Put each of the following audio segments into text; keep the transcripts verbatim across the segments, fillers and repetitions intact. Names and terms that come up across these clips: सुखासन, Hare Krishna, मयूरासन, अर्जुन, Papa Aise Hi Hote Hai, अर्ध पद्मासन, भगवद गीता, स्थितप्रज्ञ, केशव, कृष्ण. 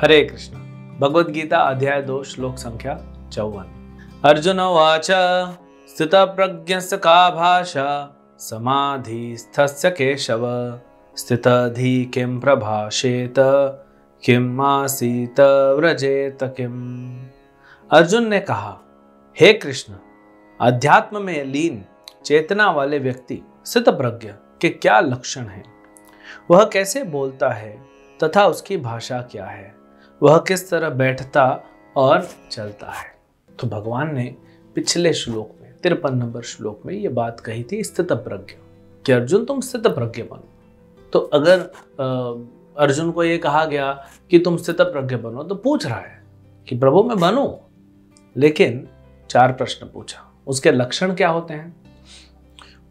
हरे कृष्ण। भगवद गीता अध्याय दो श्लोक संख्या चौवन। अर्जुन वाच स्थितप्रज्ञस्य का भाषा समाधिस्थस्य केशव स्थिताधि किं प्रभाषेत किम आसीत व्रजेत किम। अर्जुन ने कहा, हे कृष्ण, अध्यात्म में लीन चेतना वाले व्यक्ति स्थितप्रज्ञ के क्या लक्षण हैं? वह कैसे बोलता है तथा उसकी भाषा क्या है? वह किस तरह बैठता और चलता है? तो भगवान ने पिछले श्लोक में तिरपन नंबर श्लोक में ये बात कही थी स्थितप्रज्ञ कि अर्जुन तुम स्थितप्रज्ञ बनो। तो अगर आ, अर्जुन को ये कहा गया कि तुम स्थितप्रज्ञ बनो तो पूछ रहा है कि प्रभु मैं बनूं, लेकिन चार प्रश्न पूछा। उसके लक्षण क्या होते हैं,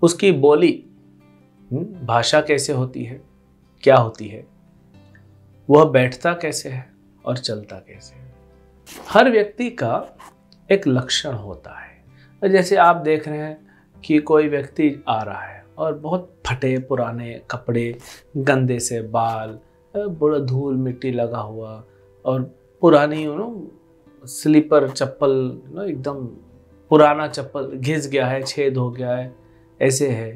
उसकी बोली भाषा कैसे होती है, क्या होती है, वह बैठता कैसे है और चलता कैसे है। हर व्यक्ति का एक लक्षण होता है। जैसे आप देख रहे हैं कि कोई व्यक्ति आ रहा है और बहुत फटे पुराने कपड़े, गंदे से बाल, बड़ा धूल मिट्टी लगा हुआ और पुरानी यू नो स्लीपर चप्पल, नो एकदम पुराना चप्पल, घिस गया है, छेद हो गया है, ऐसे है,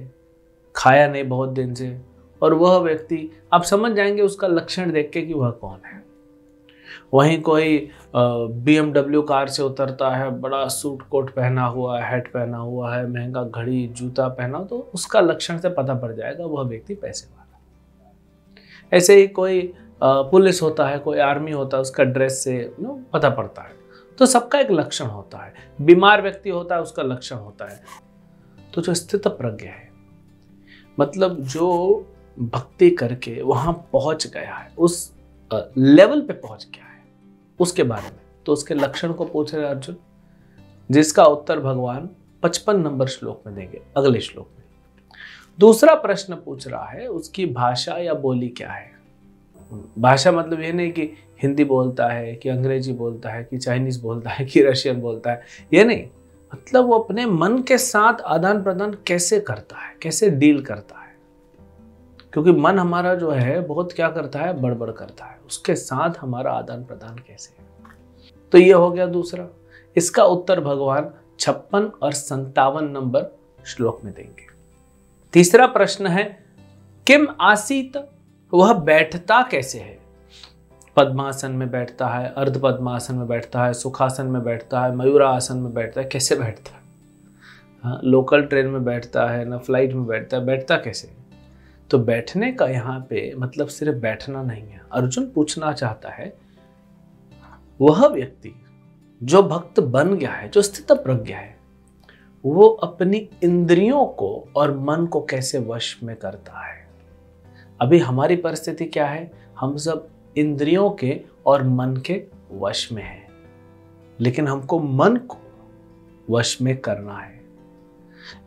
खाया नहीं बहुत दिन से। और वह व्यक्ति आप समझ जाएंगे उसका लक्षण देख के कि वह कौन है। वहीं कोई बी एम डब्ल्यू कार से उतरता है, बड़ा सूट कोट पहना हुआ है, हैट पहना हुआ है, महंगा घड़ी जूता पहना, तो उसका लक्षण से पता पड़ जाएगा वह व्यक्ति पैसे वाला। ऐसे ही कोई पुलिस होता है, कोई आर्मी होता है, उसका ड्रेस से नो पता पड़ता है। तो सबका एक लक्षण होता है। बीमार व्यक्ति होता है, उसका लक्षण होता है। तो जो स्थितप्रज्ञ है, मतलब जो भक्ति करके वहां पहुंच गया है, उस लेवल पे पहुंच गया है, उसके बारे में तो उसके लक्षण को पूछ रहे अर्जुन, जिसका उत्तर भगवान पचपन नंबर श्लोक में देंगे अगले श्लोक में। दूसरा प्रश्न पूछ रहा है उसकी भाषा या बोली क्या है। भाषा मतलब ये नहीं कि हिंदी बोलता है कि अंग्रेजी बोलता है कि चाइनीज बोलता है कि रशियन बोलता है, ये नहीं, मतलब वो अपने मन के साथ आदान प्रदान कैसे करता है, कैसे डील करता है। क्योंकि मन हमारा जो है बहुत क्या करता है, बड़बड़ करता है, उसके साथ हमारा आदान प्रदान कैसे है। तो ये हो गया दूसरा। इसका उत्तर भगवान छप्पन और संतावन नंबर श्लोक में देंगे। तीसरा प्रश्न है किम आसीत, वह बैठता कैसे है। पद्मासन में बैठता है, अर्ध पद्मासन में बैठता है, सुखासन में बैठता है, मयूरासन में बैठता है, कैसे बैठता है। हाँ, लोकल ट्रेन में बैठता है ना, फ्लाइट में बैठता है, बैठता कैसे। तो बैठने का यहाँ पे मतलब सिर्फ बैठना नहीं है। अर्जुन पूछना चाहता है वह व्यक्ति जो भक्त बन गया है, जो स्थितप्रज्ञ है, वो अपनी इंद्रियों को और मन को कैसे वश में करता है। अभी हमारी परिस्थिति क्या है, हम सब इंद्रियों के और मन के वश में है, लेकिन हमको मन को वश में करना है।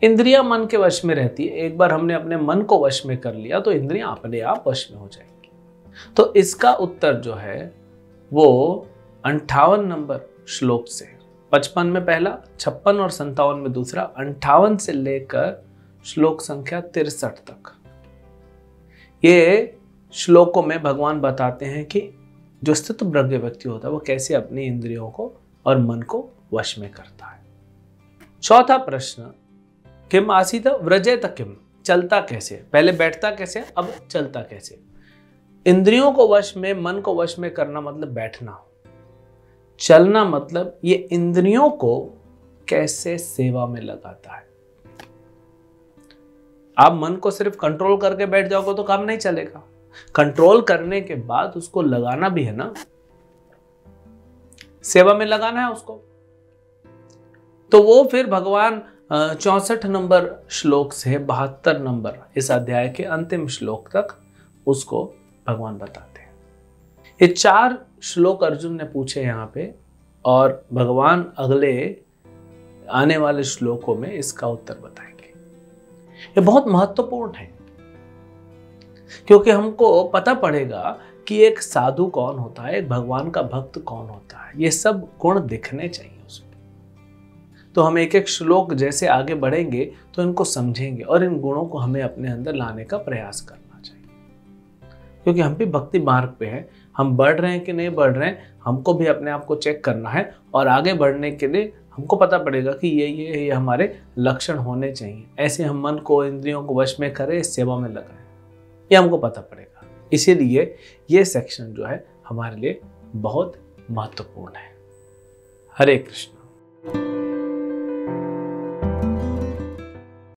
इंद्रियां मन के वश में रहती है, एक बार हमने अपने मन को वश में कर लिया तो इंद्रियां अपने आप वश में हो जाएंगी। तो इसका उत्तर जो है वो अंठावन नंबर श्लोक से, पचपन में पहला, छप्पन और संतावन में दूसरा, अंठावन से लेकर श्लोक संख्या तिरसठ तक, ये श्लोकों में भगवान बताते हैं कि जो स्थितप्रज्ञ व्यक्ति होता है वो कैसे अपनी इंद्रियों को और मन को वश में करता है। चौथा प्रश्न किम आसीत व्रजेत किम, चलता कैसे। पहले बैठता कैसे, अब चलता कैसे। इंद्रियों को वश में, मन को वश में करना मतलब बैठना, चलना मतलब ये इंद्रियों को कैसे सेवा में लगाता है। आप मन को सिर्फ कंट्रोल करके बैठ जाओगे तो काम नहीं चलेगा। कंट्रोल करने के बाद उसको लगाना भी है ना, सेवा में लगाना है उसको। तो वो फिर भगवान चौसठ नंबर श्लोक से बहत्तर नंबर इस अध्याय के अंतिम श्लोक तक उसको भगवान बताते हैं। ये चार श्लोक अर्जुन ने पूछे यहाँ पे और भगवान अगले आने वाले श्लोकों में इसका उत्तर बताएंगे। ये बहुत महत्वपूर्ण है क्योंकि हमको पता पड़ेगा कि एक साधु कौन होता है, एक भगवान का भक्त कौन होता है। ये सब गुण दिखने चाहिए उसमें। तो हम एक एक श्लोक जैसे आगे बढ़ेंगे तो इनको समझेंगे और इन गुणों को हमें अपने अंदर लाने का प्रयास करना चाहिए, क्योंकि हम भी भक्ति मार्ग पे हैं। हम बढ़ रहे हैं कि नहीं बढ़ रहे हैं, हमको भी अपने आप को चेक करना है। और आगे बढ़ने के लिए हमको पता पड़ेगा कि ये ये ये हमारे लक्षण होने चाहिए। ऐसे हम मन को, इंद्रियों को वश में करें, सेवा में लगाएं, ये हमको पता पड़ेगा। इसीलिए ये सेक्शन जो है हमारे लिए बहुत महत्वपूर्ण है। हरे कृष्ण।